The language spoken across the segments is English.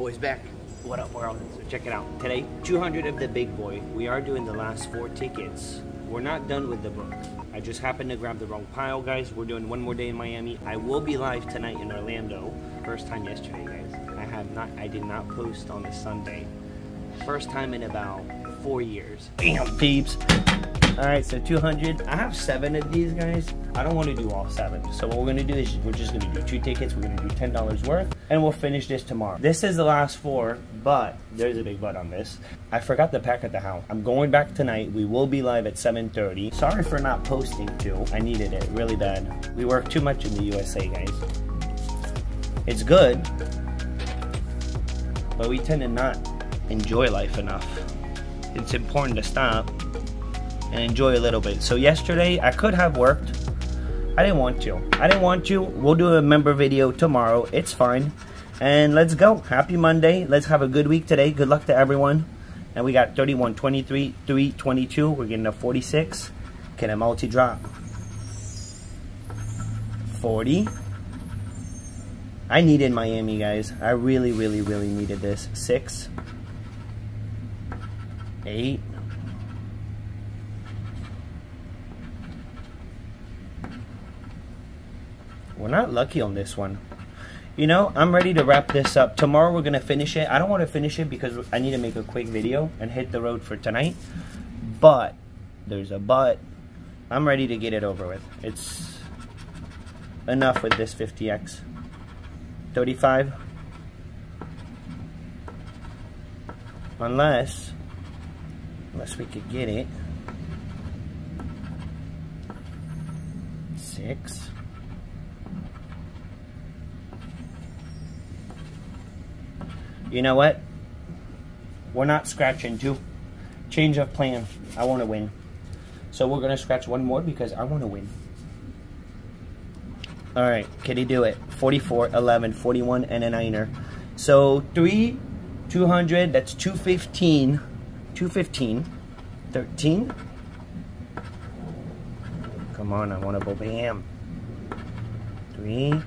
boys back. What up, world? So check it out. Today, 200 of the big boy. We are doing the last 4 tickets. We're not done with the book. I just happened to grab the wrong pile, guys. We're doing one more day in Miami. I will be live tonight in Orlando. First time yesterday, guys. I did not post on a Sunday. First time in about 4 years. Damn, peeps. All right, so 200. I have 7 of these, guys. I don't want to do all 7. So what we're going to do is we're just going to do 2 tickets. We're going to do $10 worth, and we'll finish this tomorrow. This is the last 4, but there's a big but on this. I forgot the pack at the house. I'm going back tonight. We will be live at 7:30. Sorry for not posting, too. I needed it really bad. We work too much in the USA, guys. It's good, but we tend to not enjoy life enough. It's important to stop and enjoy a little bit. So yesterday, I could have worked. I didn't want to. We'll do a member video tomorrow. It's fine. And let's go. Happy Monday. Let's have a good week today. Good luck to everyone. And we got 31, 23, 3, 22. We're getting a 46. Can a multi drop? 40. I needed Miami, guys. I really, really, really needed this. 6. 8. We're not lucky on this one. You know, I'm ready to wrap this up. Tomorrow we're going to finish it. I don't want to finish it because I need to make a quick video and hit the road for tonight. But, there's a but. I'm ready to get it over with. It's enough with this 50X. 35. Unless we could get it. 6. You know what? We're not scratching too. Change of plan. I want to win. So we're going to scratch one more because I want to win. Alright, can he do it? 44, 11, 41, and a 9er. So 3, 200, that's 215. 215. 13. Come on, I want to go bam. 3.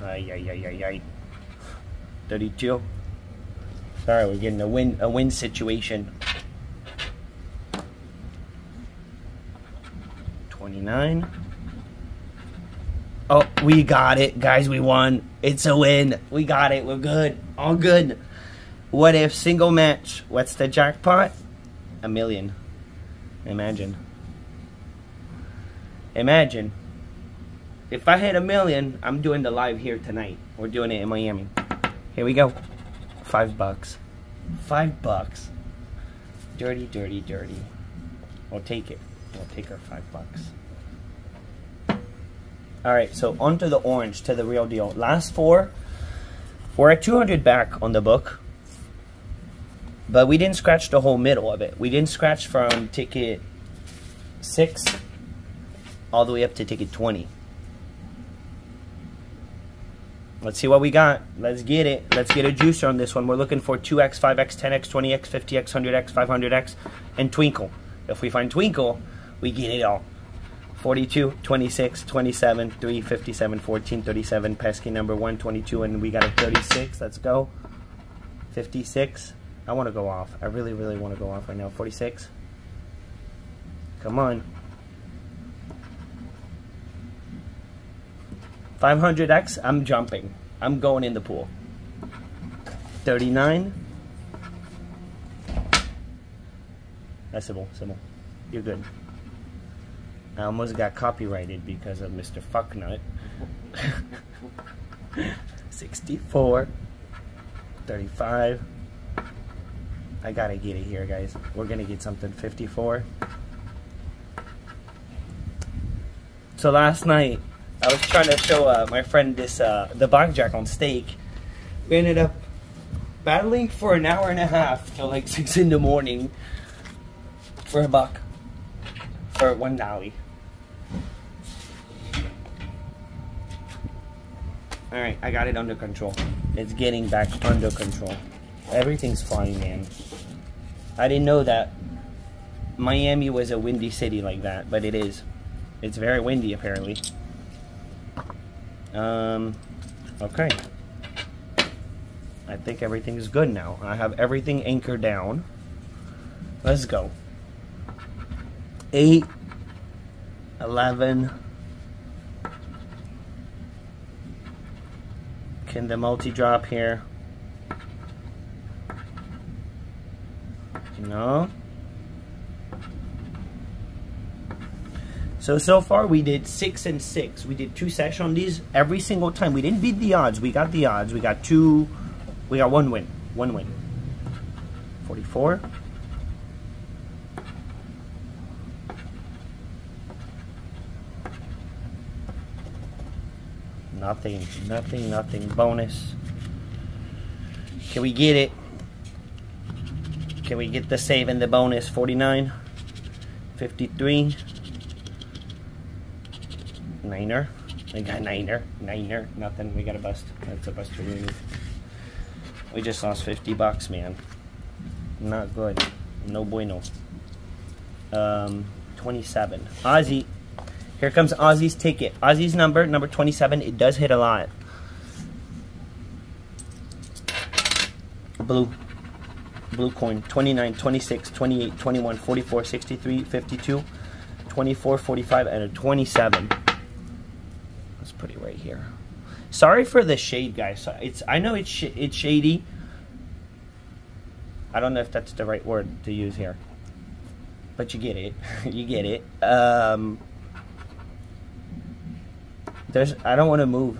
Ay, ay, ay, ay, ay. 32. Sorry, we're getting a win situation. 29. Oh, we got it, guys. We won. It's a win. We got it. We're good. All good. What if single match? What's the jackpot? $1 million. Imagine. If I hit $1 million, I'm doing the live here tonight. We're doing it in Miami. Here we go. $5. $5. Dirty, dirty, dirty. We'll take it. We'll take our $5. Alright, so onto the orange, to the real deal. Last 4. We're at 200 back on the book. But we didn't scratch the whole middle of it. We didn't scratch from ticket 6 all the way up to ticket 20. Let's see what we got. Let's get it. Let's get a juicer on this one. We're looking for 2X, 5X, 10X, 20X, 50X, 100X, 500X, and Twinkle. If we find Twinkle, we get it all. 42, 26, 27, 3, 57, 14, 37, pesky number 1, 22, and we got a 36. Let's go. 56. I want to go off. I really, really want to go off right now. 46. Come on. 500X, I'm jumping. I'm going in the pool. 39. That's Sybil. You're good. I almost got copyrighted because of Mr. Fucknut. 64. 35. I gotta get it here, guys. We're gonna get something. 54. So last night, I was trying to show my friend this the blackjack on Stake. We ended up battling for an hour and a half till like 6 in the morning for $1 for $1. All right, I got it under control. It's getting back under control. Everything's flying, man. I didn't know that Miami was a windy city like that, but it is. It's very windy apparently. Okay. I think everything's good now. I have everything anchored down. Let's go. 8, 11. Can the multi-drop here? No. So far we did 6 and 6. We did 2 sessions on these every single time. We didn't beat the odds. We got the odds. We got 2. We got 1 win. 1 win. 44. Nothing. Nothing. Nothing. Bonus. Can we get it? Can we get the save and the bonus? 49. 53. Niner. We got niner. Niner. Nothing. We got a bust. That's a bust to remove. We just lost $50, man. Not good. No bueno. 27. Ozzy. Here comes Ozzy's ticket. Ozzy's number 27. It does hit a lot. Blue. Blue coin. 29, 26, 28, 21, 44, 63, 52, 24, 45, and a 27. Let's put it right here. Sorry for the shade, guys. I know it's shady. I don't know if that's the right word to use here, but you get it. You get it. I don't want to move.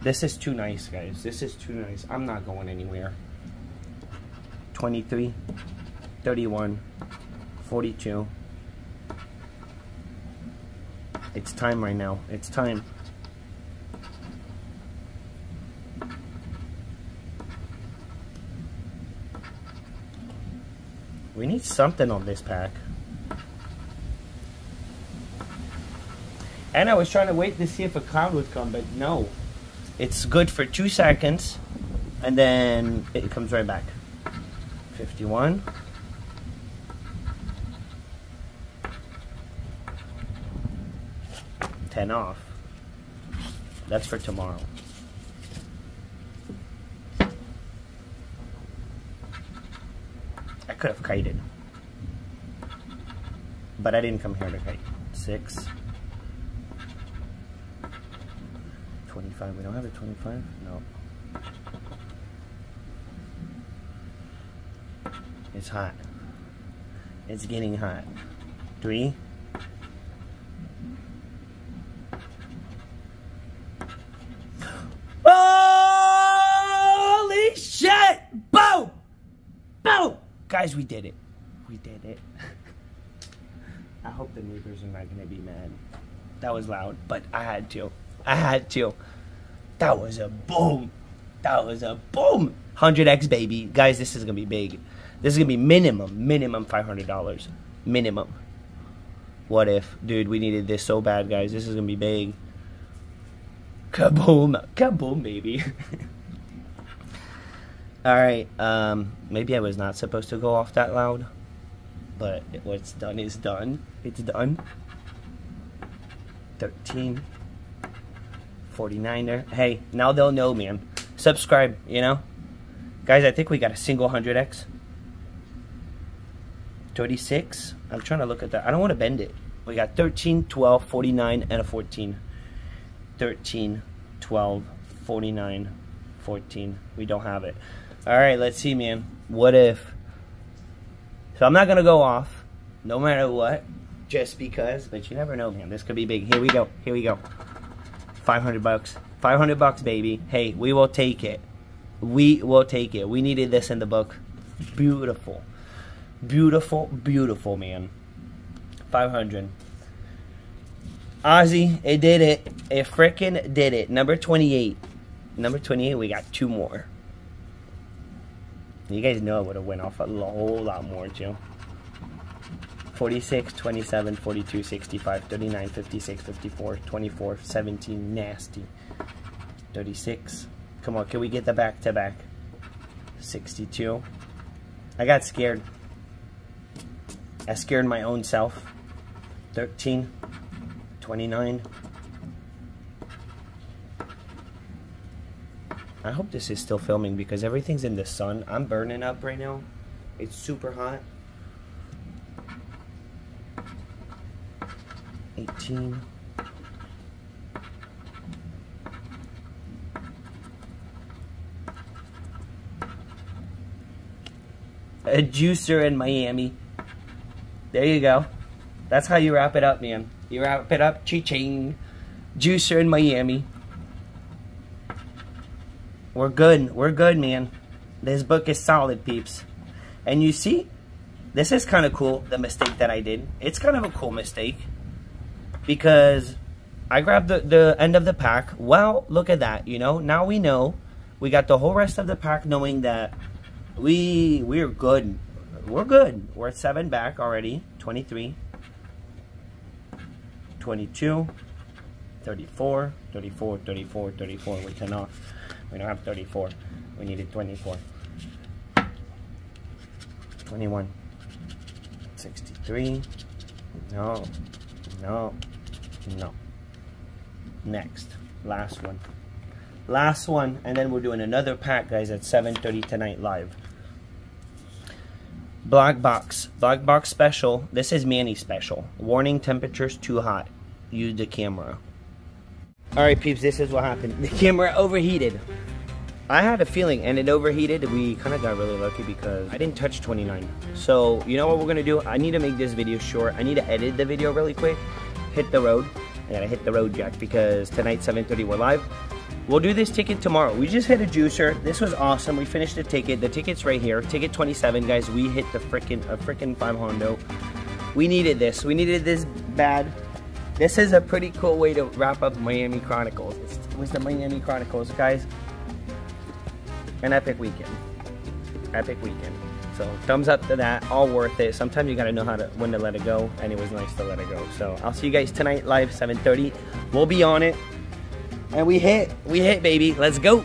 This is too nice, guys. This is too nice. I'm not going anywhere. 23, 31, 42. It's time right now. It's time. We need something on this pack. And I was trying to wait to see if a cloud would come, but no. It's good for 2 seconds, and then it comes right back. 51. 10 off. That's for tomorrow. Could have kited, but I didn't come here to kite. 6, 25. We don't have a 25. No, it's hot. It's getting hot. 3. 'Cause we did it. We did it. I hope the neighbors are not gonna be mad. That was loud, but I had to. I had to. That was a boom. That was a boom. 100x, baby. Guys, this is gonna be big. This is gonna be minimum $500. Minimum. What if? Dude, we needed this so bad, guys. This is gonna be big. Kaboom. Kaboom, baby. Alright, maybe I was not supposed to go off that loud, but what's done is done. It's done. 13. 49er. Hey, now they'll know, man. Subscribe, you know? Guys, I think we got a single 100x. 36. I'm trying to look at that. I don't want to bend it. We got 13, 12, 49, and a 14. 13, 12, 49, 14. We don't have it. All right, let's see, man. What if? So I'm not going to go off, no matter what, just because. But you never know, man. This could be big. Here we go. Here we go. $500. $500, baby. Hey, we will take it. We will take it. We needed this in the book. Beautiful. Beautiful, beautiful, man. 500. Ozzy, it did it. It frickin' did it. Number 28. Number 28, we got 2 more. You guys know I would have went off a whole lot more, too. 46, 27, 42, 65, 39, 56, 54, 24, 17, nasty. 36. Come on, can we get the back-to-back? 62. I got scared. I scared my own self. 13, 29, I hope this is still filming because everything's in the sun. I'm burning up right now. It's super hot. 18. A juicer in Miami. There you go. That's how you wrap it up, man. You wrap it up, cha-ching. Juicer in Miami. We're good. We're good, man. This book is solid, peeps. And you see, this is kind of cool, the mistake that I did. It's kind of a cool mistake because I grabbed the end of the pack. Well, look at that, you know. Now we know. We got the whole rest of the pack knowing that we're good. We're good. We're at 7 back already. 23, 22, 34, 34, 34, 34. We cannot. We don't have 34. We needed 24. 21. 63. No. No. No. Next. Last one. Last one. And then we're doing another pack, guys, at 7:30 tonight live. Black box. Black box special. This is Manny special. Warning, temperatures too hot. Use the camera. Alright peeps, this is what happened. The camera overheated. I had a feeling and it overheated. We kind of got really lucky because I didn't touch 29. So you know what we're going to do? I need to make this video short. I need to edit the video really quick. Hit the road. I gotta hit the road, Jack, because tonight 7:30 we're live. We'll do this ticket tomorrow. We just hit a juicer. This was awesome. We finished the ticket. The ticket's right here. Ticket 27, guys. We hit the frickin' 5 hondo. We needed this. We needed this bad. This is a pretty cool way to wrap up Miami Chronicles. It was the Miami Chronicles, guys. An epic weekend. Epic weekend. So thumbs up to that. All worth it. Sometimes you gotta know when to let it go, and it was nice to let it go. So I'll see you guys tonight live 7:30. We'll be on it, and we hit baby. Let's go.